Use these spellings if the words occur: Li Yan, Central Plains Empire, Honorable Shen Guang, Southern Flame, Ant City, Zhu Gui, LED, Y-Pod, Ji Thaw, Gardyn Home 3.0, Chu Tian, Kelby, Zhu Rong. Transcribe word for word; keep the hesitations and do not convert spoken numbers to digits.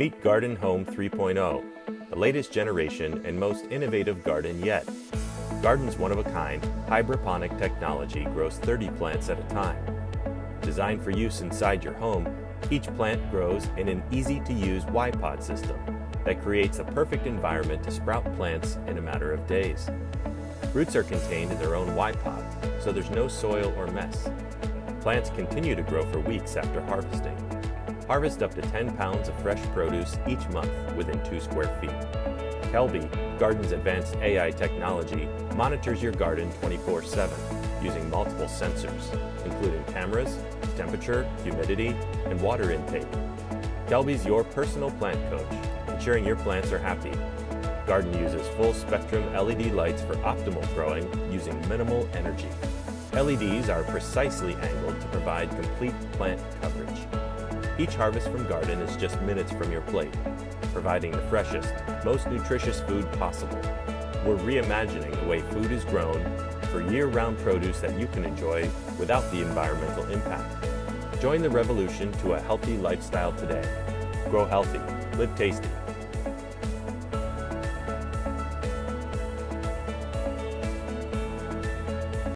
Meet Gardyn Home three point oh, the latest generation and most innovative garden yet. Gardyn's one-of-a-kind hydroponic technology grows thirty plants at a time. Designed for use inside your home, each plant grows in an easy-to-use Y-Pod system that creates a perfect environment to sprout plants in a matter of days. Roots are contained in their own Y-Pod, so there's no soil or mess. Plants continue to grow for weeks after harvesting. Harvest up to ten pounds of fresh produce each month within two square feet. Kelby, Gardyn's advanced A I technology, monitors your garden twenty-four seven using multiple sensors, including cameras, temperature, humidity, and water intake. Kelby's your personal plant coach, ensuring your plants are happy. Gardyn uses full-spectrum L E D lights for optimal growing using minimal energy. L E Ds are precisely angled to provide complete plant coverage. Each harvest from Gardyn is just minutes from your plate, providing the freshest, most nutritious food possible. We're reimagining the way food is grown for year-round produce that you can enjoy without the environmental impact. Join the revolution to a healthy lifestyle today. Grow healthy, live tasty.